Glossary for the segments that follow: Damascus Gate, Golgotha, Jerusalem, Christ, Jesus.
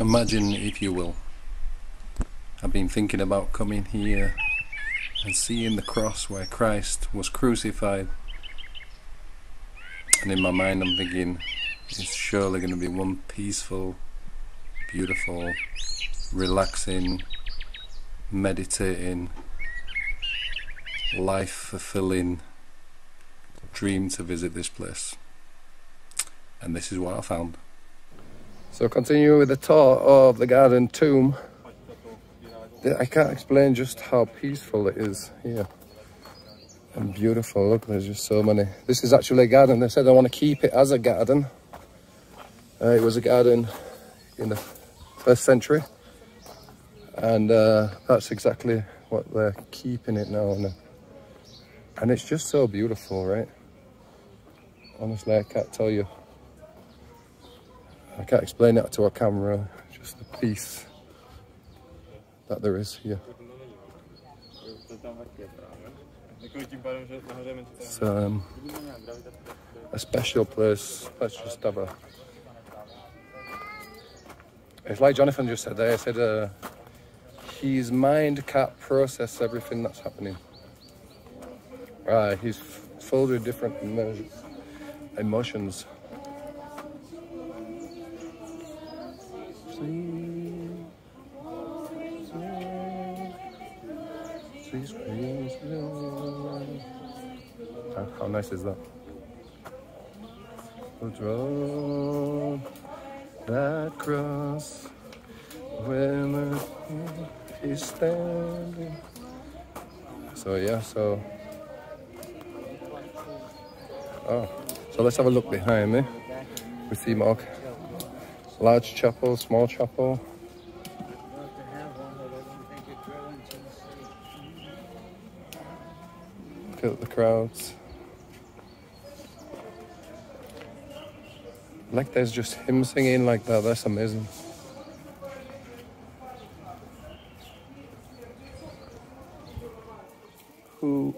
Imagine, if you will, I've been thinking about coming here and seeing the cross where Christ was crucified, and in my mind I'm thinking it's surely going to be one peaceful, beautiful, relaxing, meditating, life fulfilling dream to visit this place, and this is what I found. So continue with the tour of the Garden Tomb. I can't explain just how peaceful it is here and beautiful. Look, there's just so many. This is actually a garden. They said they want to keep it as a garden. It was a garden in the 1st century, and that's exactly what they're keeping it now. And it's just so beautiful, right? Honestly, I can't tell you. I can't explain that to a camera, just the peace that there is here. It's a special place. Let's just have a... It's like Jonathan just said there, he said his mind can't process everything that's happening. He's filled with different emotions. How nice is that? Who drove that cross when he's standing? So yeah, so... Oh, so let's have a look behind me. We see more large chapel, small chapel. Look at the crowds. Like there's just him singing like that, that's amazing. Who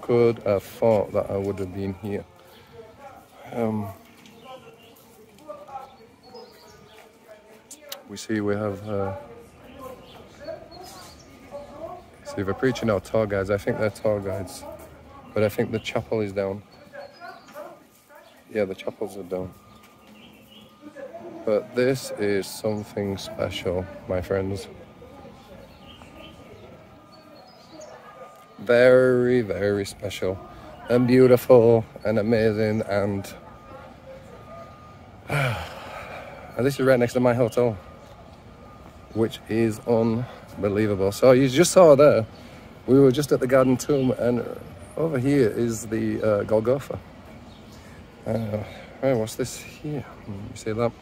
could have thought that I would have been here? We see we have see they're preaching our tour guides. I think they're tour guides, but I think the chapel is down. Yeah, the chapels are down. But this is something special, my friends. Very, very special and beautiful and amazing, and this is right next to my hotel, which is unbelievable. So you just saw there, we were just at the Garden Tomb, and over here is the Golgotha. Right, what's this here? You see that?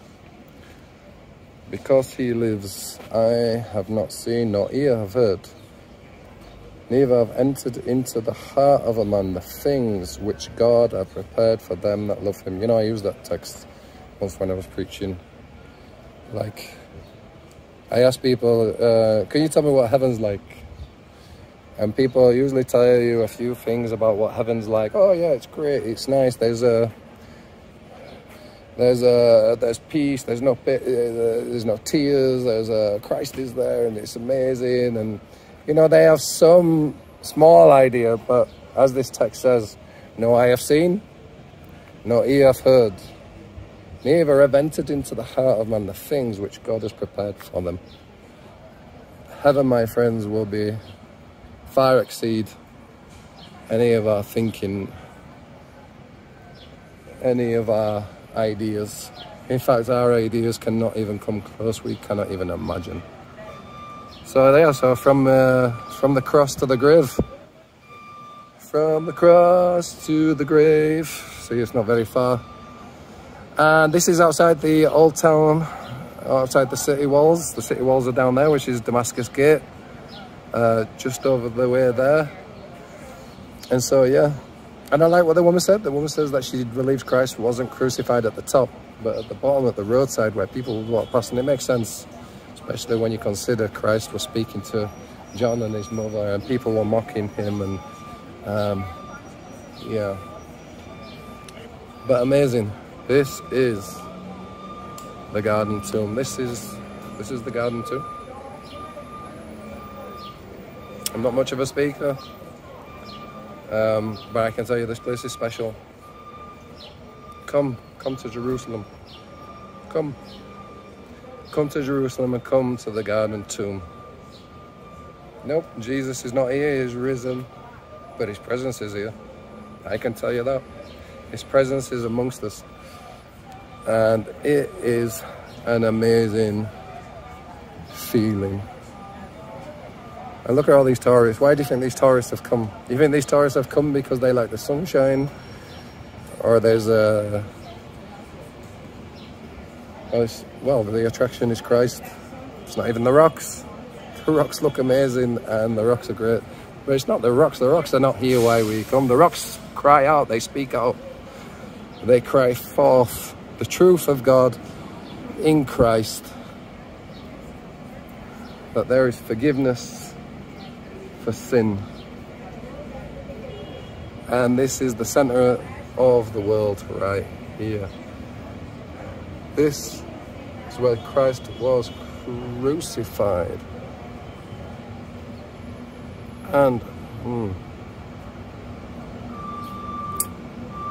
Because he lives, I have not seen, nor ear have heard, neither have entered into the heart of a man the things which God hath prepared for them that love him. You know, I used that text once when I was preaching. Like, I asked people, can you tell me what heaven's like? And people usually tell you a few things about what heaven's like. Oh yeah, it's great, it's nice, there's peace, there's no tears, there's Christ is there, and it's amazing. And you know, they have some small idea, but as this text says, no eye have seen, no ear have heard, neither have entered into the heart of man the things which God has prepared for them. Heaven, my friends, will be far exceed any of our thinking, any of our ideas. In fact, our ideas cannot even come close. We cannot even imagine. So there, so from the cross to the grave. From the cross to the grave. See, it's not very far. And this is outside the old town, outside the city walls. The city walls are down there, which is Damascus Gate, just over the way there. And so, yeah. And I like what the woman said. The woman says that she believes Christ wasn't crucified at the top, but at the bottom, at the roadside where people would walk past. And it makes sense, especially when you consider Christ was speaking to John and his mother, and people were mocking him, and yeah. But amazing. This is the Garden Tomb. This is This is the garden too. I'm not much of a speaker, but I can tell you this place is special. Come to Jerusalem. Come to Jerusalem and come to the garden tomb. Nope, Jesus is not here, he's risen, but his presence is here. I can tell you that. His presence is amongst us. And it is an amazing feeling. And look at all these tourists. Why do you think these tourists have come? Do you think these tourists have come because they like the sunshine? Or there's a... Well, the attraction is Christ. It's not even the rocks. The rocks look amazing and the rocks are great. But it's not the rocks. The rocks are not here why we come. The rocks cry out. They speak out. They cry forth the truth of God in Christ. That there is forgiveness for sin. And this is the center of the world right here. This is where Christ was crucified. And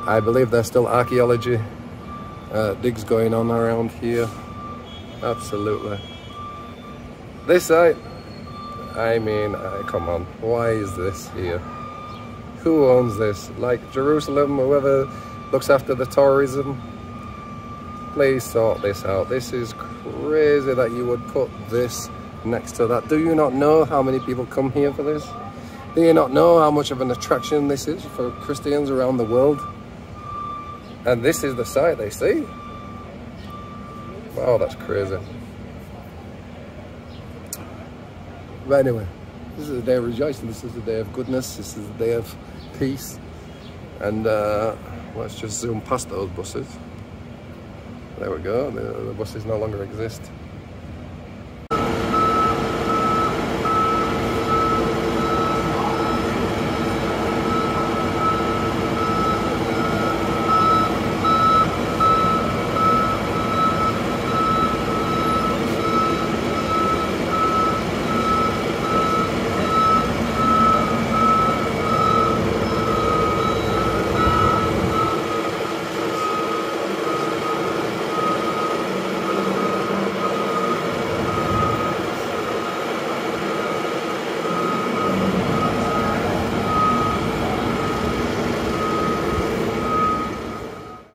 I believe there's still archaeology digs going on around here. Absolutely. This site, I mean, come on, why is this here? Who owns this? Like Jerusalem, whoever looks after the tourism, please sort this out. This is crazy that you would put this next to that. Do you not know how many people come here for this? Do you not know how much of an attraction this is for Christians around the world? And this is the site they see. Wow, that's crazy. But anyway, this is a day of rejoicing. This is a day of goodness. This is a day of peace. And let's just zoom past those buses. There we go, the buses no longer exist.